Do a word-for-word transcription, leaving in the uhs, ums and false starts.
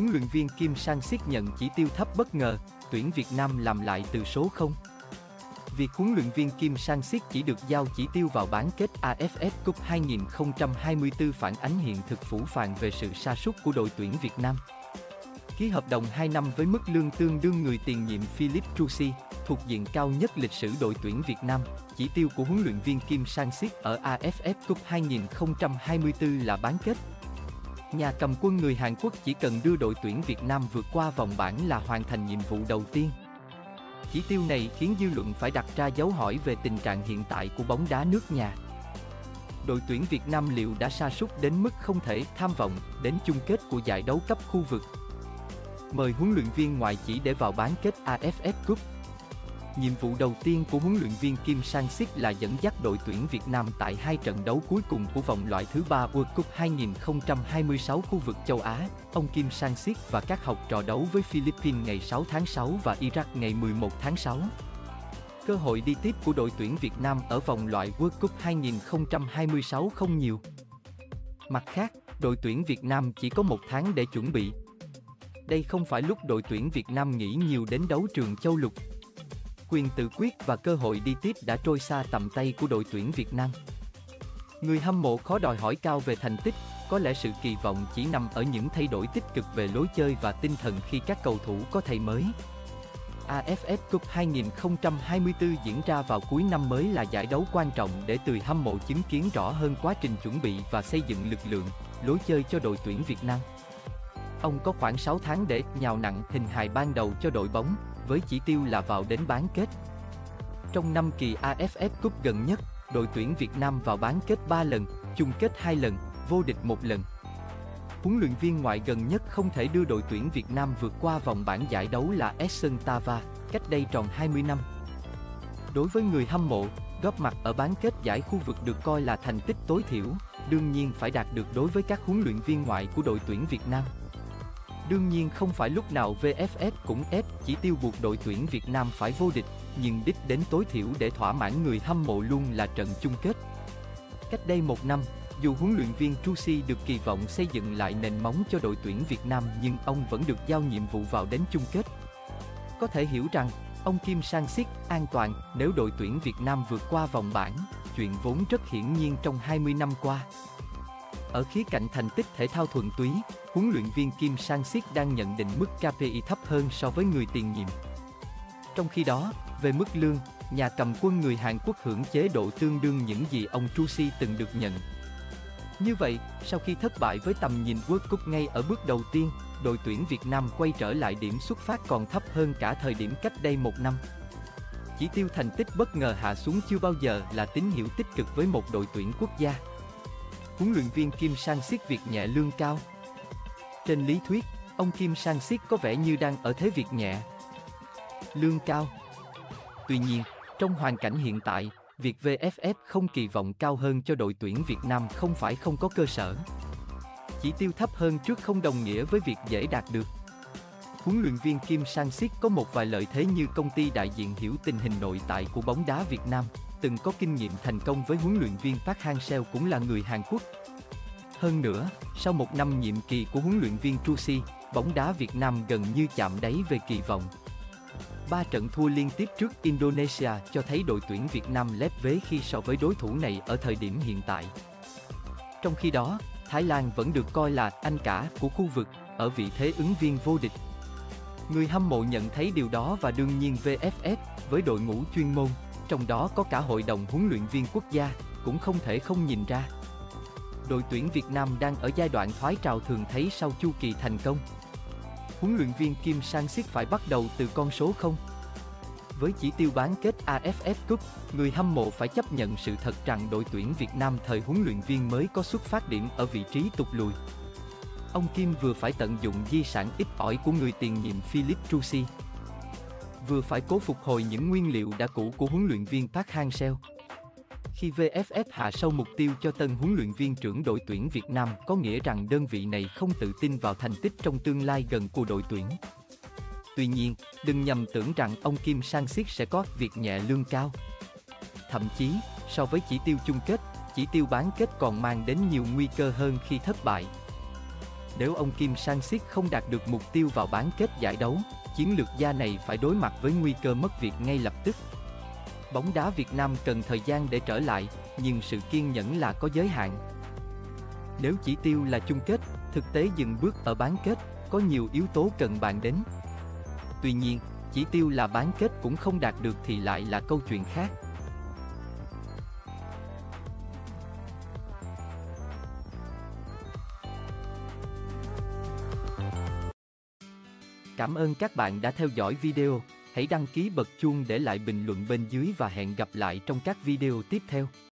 huấn luyện viên Kim Sang-sik nhận chỉ tiêu thấp bất ngờ, tuyển Việt Nam làm lại từ số không. Việc huấn luyện viên Kim Sang-sik chỉ được giao chỉ tiêu vào bán kết a ép ép Cup hai không hai tư phản ánh hiện thực phủ phàng về sự sa sút của đội tuyển Việt Nam. Ký hợp đồng hai năm với mức lương tương đương người tiền nhiệm Philippe Troussier, thuộc diện cao nhất lịch sử đội tuyển Việt Nam, chỉ tiêu của huấn luyện viên Kim Sang-sik ở a ép ép Cup hai không hai tư là bán kết. Nhà cầm quân người Hàn Quốc chỉ cần đưa đội tuyển Việt Nam vượt qua vòng bảng là hoàn thành nhiệm vụ đầu tiên. Chỉ tiêu này khiến dư luận phải đặt ra dấu hỏi về tình trạng hiện tại của bóng đá nước nhà. Đội tuyển Việt Nam liệu đã sa sút đến mức không thể tham vọng đến chung kết của giải đấu cấp khu vực? Mời huấn luyện viên ngoại chỉ để vào bán kết a ép ép Cup. Nhiệm vụ đầu tiên của huấn luyện viên Kim Sang-sik là dẫn dắt đội tuyển Việt Nam tại hai trận đấu cuối cùng của vòng loại thứ ba World Cup hai không hai sáu khu vực châu Á. Ông Kim Sang-sik và các học trò đấu với Philippines ngày sáu tháng sáu và Iraq ngày mười một tháng sáu. Cơ hội đi tiếp của đội tuyển Việt Nam ở vòng loại World Cup hai không hai sáu không nhiều. Mặt khác, đội tuyển Việt Nam chỉ có một tháng để chuẩn bị. Đây không phải lúc đội tuyển Việt Nam nghĩ nhiều đến đấu trường châu lục. Quyền tự quyết và cơ hội đi tiếp đã trôi xa tầm tay của đội tuyển Việt Nam. Người hâm mộ khó đòi hỏi cao về thành tích, có lẽ sự kỳ vọng chỉ nằm ở những thay đổi tích cực về lối chơi và tinh thần khi các cầu thủ có thầy mới. a ép ép Cup hai không hai tư diễn ra vào cuối năm mới là giải đấu quan trọng để người hâm mộ chứng kiến rõ hơn quá trình chuẩn bị và xây dựng lực lượng, lối chơi cho đội tuyển Việt Nam. Ông có khoảng sáu tháng để nhào nặn hình hài ban đầu cho đội bóng, với chỉ tiêu là vào đến bán kết. Trong năm kỳ a ép ép Cup gần nhất, đội tuyển Việt Nam vào bán kết ba lần, chung kết hai lần, vô địch một lần. Huấn luyện viên ngoại gần nhất không thể đưa đội tuyển Việt Nam vượt qua vòng bảng giải đấu là Edson Tavares, cách đây tròn hai mươi năm. Đối với người hâm mộ, góp mặt ở bán kết giải khu vực được coi là thành tích tối thiểu, đương nhiên phải đạt được đối với các huấn luyện viên ngoại của đội tuyển Việt Nam. Đương nhiên không phải lúc nào vê ép ép cũng ép chỉ tiêu buộc đội tuyển Việt Nam phải vô địch, nhưng đích đến tối thiểu để thỏa mãn người hâm mộ luôn là trận chung kết. Cách đây một năm, dù huấn luyện viên Troussier được kỳ vọng xây dựng lại nền móng cho đội tuyển Việt Nam nhưng ông vẫn được giao nhiệm vụ vào đến chung kết. Có thể hiểu rằng, ông Kim Sang-sik an toàn nếu đội tuyển Việt Nam vượt qua vòng bảng, chuyện vốn rất hiển nhiên trong hai mươi năm qua. Ở khía cạnh thành tích thể thao thuần túy, huấn luyện viên Kim Sang-sik đang nhận định mức ca pê i thấp hơn so với người tiền nhiệm. Trong khi đó, về mức lương, nhà cầm quân người Hàn Quốc hưởng chế độ tương đương những gì ông Troussier từng được nhận. Như vậy, sau khi thất bại với tầm nhìn World Cup ngay ở bước đầu tiên, đội tuyển Việt Nam quay trở lại điểm xuất phát còn thấp hơn cả thời điểm cách đây một năm. Chỉ tiêu thành tích bất ngờ hạ xuống chưa bao giờ là tín hiệu tích cực với một đội tuyển quốc gia. Huấn luyện viên Kim Sang-sik việc nhẹ lương cao. Trên lý thuyết, ông Kim Sang-sik có vẻ như đang ở thế việc nhẹ, lương cao. Tuy nhiên, trong hoàn cảnh hiện tại, việc vê ép ép không kỳ vọng cao hơn cho đội tuyển Việt Nam không phải không có cơ sở. Chỉ tiêu thấp hơn trước không đồng nghĩa với việc dễ đạt được. Huấn luyện viên Kim Sang-sik có một vài lợi thế như công ty đại diện hiểu tình hình nội tại của bóng đá Việt Nam, từng có kinh nghiệm thành công với huấn luyện viên Park Hang-seo cũng là người Hàn Quốc. Hơn nữa, sau một năm nhiệm kỳ của huấn luyện viên Troussier, bóng đá Việt Nam gần như chạm đáy về kỳ vọng. Ba trận thua liên tiếp trước Indonesia cho thấy đội tuyển Việt Nam lép vế khi so với đối thủ này ở thời điểm hiện tại. Trong khi đó, Thái Lan vẫn được coi là anh cả của khu vực, ở vị thế ứng viên vô địch. Người hâm mộ nhận thấy điều đó và đương nhiên vê ép ép, với đội ngũ chuyên môn, trong đó có cả hội đồng huấn luyện viên quốc gia, cũng không thể không nhìn ra. Đội tuyển Việt Nam đang ở giai đoạn thoái trào thường thấy sau chu kỳ thành công. Huấn luyện viên Kim Sang-sik phải bắt đầu từ con số không. Với chỉ tiêu bán kết a ép ép Cup, người hâm mộ phải chấp nhận sự thật rằng đội tuyển Việt Nam thời huấn luyện viên mới có xuất phát điểm ở vị trí tụt lùi. Ông Kim vừa phải tận dụng di sản ít ỏi của người tiền nhiệm Philippe Troussier, vừa phải cố phục hồi những nguyên liệu đã cũ của huấn luyện viên Park Hang-seo. Khi vê ép ép hạ sâu mục tiêu cho tân huấn luyện viên trưởng đội tuyển Việt Nam có nghĩa rằng đơn vị này không tự tin vào thành tích trong tương lai gần của đội tuyển. Tuy nhiên, đừng nhầm tưởng rằng ông Kim Sang-sik sẽ có việc nhẹ lương cao. Thậm chí, so với chỉ tiêu chung kết, chỉ tiêu bán kết còn mang đến nhiều nguy cơ hơn khi thất bại. nếu ông Kim Sang-sik không đạt được mục tiêu vào bán kết giải đấu, chiến lược gia này phải đối mặt với nguy cơ mất việc ngay lập tức. Bóng đá Việt Nam cần thời gian để trở lại, nhưng sự kiên nhẫn là có giới hạn. Nếu chỉ tiêu là chung kết, thực tế dừng bước ở bán kết, có nhiều yếu tố cần bàn đến. Tuy nhiên, chỉ tiêu là bán kết cũng không đạt được thì lại là câu chuyện khác. Cảm ơn các bạn đã theo dõi video, hãy đăng ký bật chuông để lại bình luận bên dưới và hẹn gặp lại trong các video tiếp theo.